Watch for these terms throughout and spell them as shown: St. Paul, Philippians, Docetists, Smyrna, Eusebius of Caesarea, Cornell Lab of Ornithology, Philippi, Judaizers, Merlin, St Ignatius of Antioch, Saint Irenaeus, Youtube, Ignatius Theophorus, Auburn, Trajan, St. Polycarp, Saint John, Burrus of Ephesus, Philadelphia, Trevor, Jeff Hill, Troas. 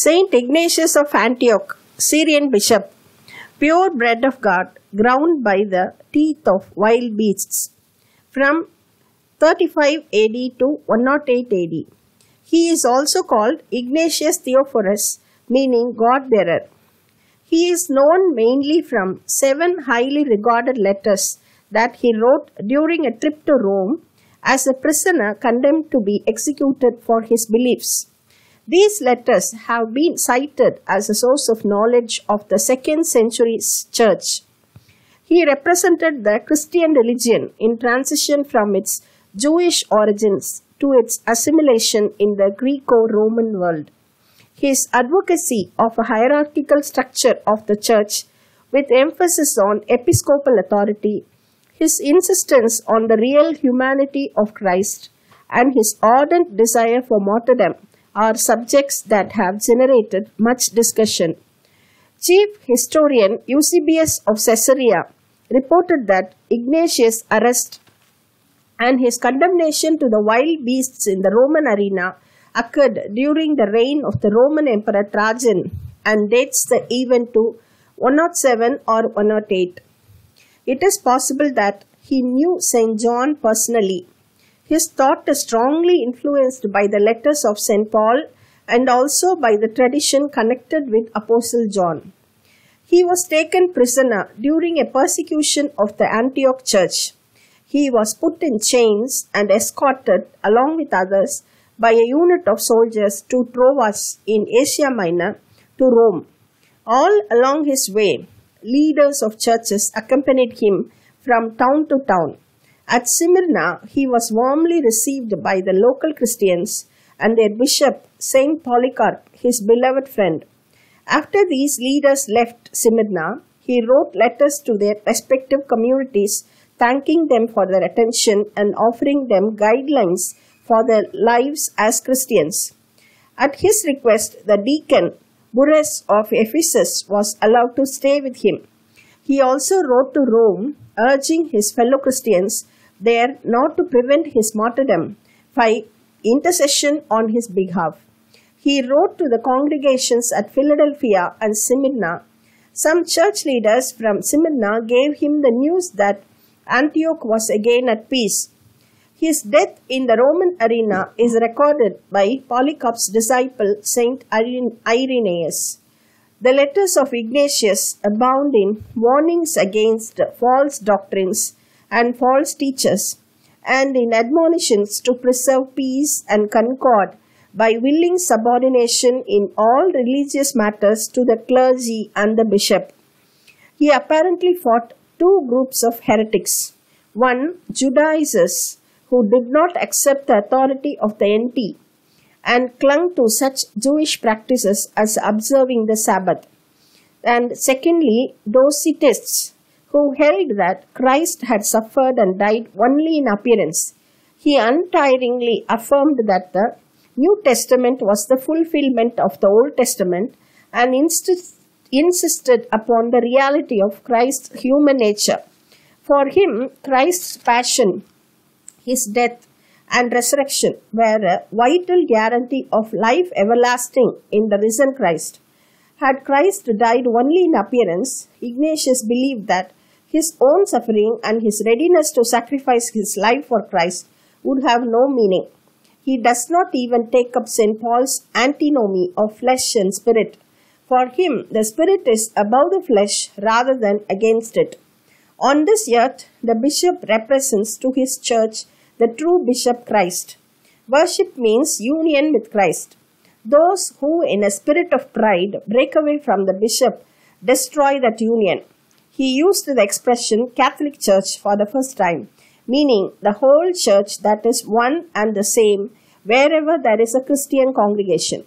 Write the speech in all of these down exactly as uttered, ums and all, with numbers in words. Saint Ignatius of Antioch, Syrian bishop, pure bread of God, ground by the teeth of wild beasts, from thirty-five A D to one oh eight A D. He is also called Ignatius Theophorus, meaning God-bearer. He is known mainly from seven highly regarded letters that he wrote during a trip to Rome as a prisoner condemned to be executed for his beliefs. These letters have been cited as a source of knowledge of the second century church. He represented the Christian religion in transition from its Jewish origins to its assimilation in the Greco-Roman world. His advocacy of a hierarchical structure of the church with emphasis on episcopal authority, his insistence on the real humanity of Christ, and his ardent desire for martyrdom are subjects that have generated much discussion. Chief historian Eusebius of Caesarea reported that Ignatius' arrest and his condemnation to the wild beasts in the Roman arena occurred during the reign of the Roman Emperor Trajan and dates the event to one oh seven or one oh eight. It is possible that he knew Saint John personally. His thought is strongly influenced by the letters of Saint Paul and also by the tradition connected with Apostle John. He was taken prisoner during a persecution of the Antioch church. He was put in chains and escorted along with others by a unit of soldiers to Troas in Asia Minor to Rome. All along his way, leaders of churches accompanied him from town to town. At Smyrna, he was warmly received by the local Christians and their bishop, Saint Polycarp, his beloved friend. After these leaders left Smyrna, he wrote letters to their respective communities, thanking them for their attention and offering them guidelines for their lives as Christians. At his request, the deacon, Burrus of Ephesus, was allowed to stay with him. He also wrote to Rome, urging his fellow Christians there not to prevent his martyrdom by intercession on his behalf. He wrote to the congregations at Philadelphia and Smyrna. Some church leaders from Smyrna gave him the news that Antioch was again at peace. His death in the Roman arena is recorded by Polycarp's disciple Saint Irenaeus. The letters of Ignatius abound in warnings against false doctrines and false teachers, and in admonitions to preserve peace and concord by willing subordination in all religious matters to the clergy and the bishop. He apparently fought two groups of heretics. One, Judaizers, who did not accept the authority of the N T, and clung to such Jewish practices as observing the Sabbath. And secondly, Docetists, who held that Christ had suffered and died only in appearance. He untiringly affirmed that the New Testament was the fulfillment of the Old Testament and inst- insisted upon the reality of Christ's human nature. For him, Christ's passion, his death, and resurrection were a vital guarantee of life everlasting in the risen Christ. Had Christ died only in appearance, Ignatius believed that his own suffering and his readiness to sacrifice his life for Christ would have no meaning. He does not even take up Saint Paul's antinomy of flesh and spirit. For him, the spirit is above the flesh rather than against it. On this earth, the bishop represents to his church the true bishop Christ. Worship means union with Christ. Those who, in a spirit of pride, break away from the bishop destroy that union. He used the expression Catholic Church for the first time, meaning the whole church that is one and the same wherever there is a Christian congregation.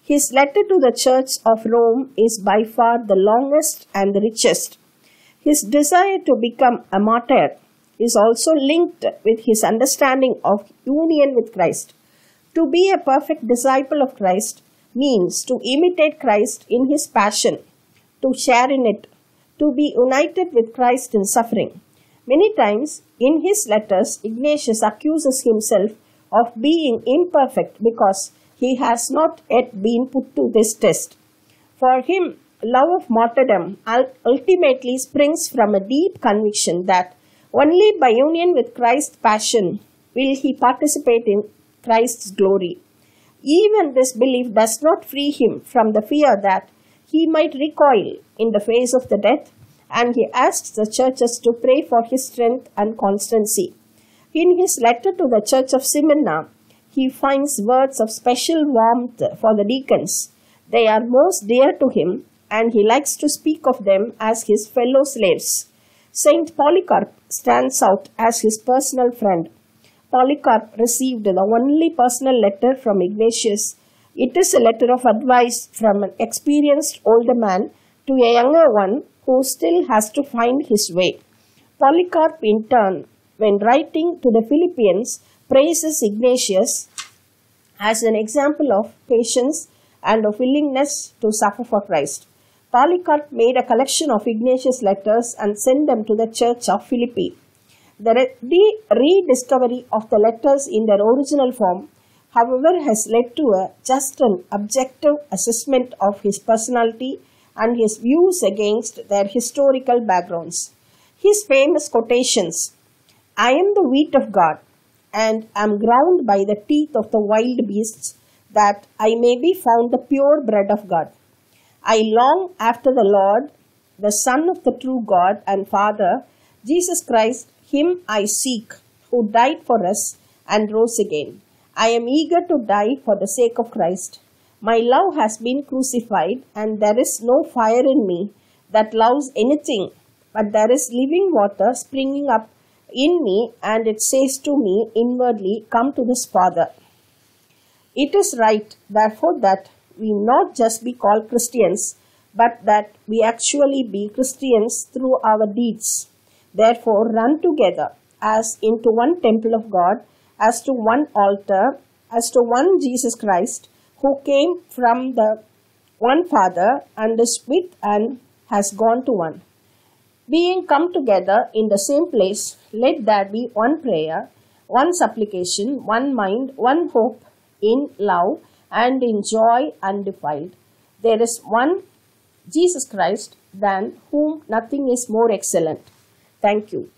His letter to the Church of Rome is by far the longest and the richest. His desire to become a martyr is also linked with his understanding of union with Christ. To be a perfect disciple of Christ means to imitate Christ in his passion, to share in it, to be united with Christ in suffering. Many times in his letters, Ignatius accuses himself of being imperfect because he has not yet been put to this test. For him, love of martyrdom ultimately springs from a deep conviction that only by union with Christ's passion will he participate in Christ's glory. Even this belief does not free him from the fear that he might recoil in the face of the death, and he asks the churches to pray for his strength and constancy. In his letter to the church of Smyrna, he finds words of special warmth for the deacons. They are most dear to him, and he likes to speak of them as his fellow slaves. Saint Polycarp stands out as his personal friend. Polycarp received the only personal letter from Ignatius. It is a letter of advice from an experienced older man to a younger one who still has to find his way. Polycarp, in turn, when writing to the Philippians, praises Ignatius as an example of patience and of willingness to suffer for Christ. Polycarp made a collection of Ignatius' letters and sent them to the Church of Philippi. The re rediscovery of the letters in their original form, however, has led to a just and objective assessment of his personality and his views against their historical backgrounds. His famous quotations, "I am the wheat of God, and am ground by the teeth of the wild beasts, that I may be found the pure bread of God. I long after the Lord, the Son of the true God and Father, Jesus Christ, him I seek, who died for us and rose again. I am eager to die for the sake of Christ. My love has been crucified, and there is no fire in me that loves anything, but there is living water springing up in me, and it says to me inwardly, come to this Father." It is right, therefore, that we not just be called Christians, but that we actually be Christians through our deeds. Therefore, run together as into one temple of God, as to one altar, as to one Jesus Christ, who came from the one Father, and is with and has gone to one. Being come together in the same place, let there be one prayer, one supplication, one mind, one hope, in love and in joy undefiled. There is one Jesus Christ, than whom nothing is more excellent. Thank you.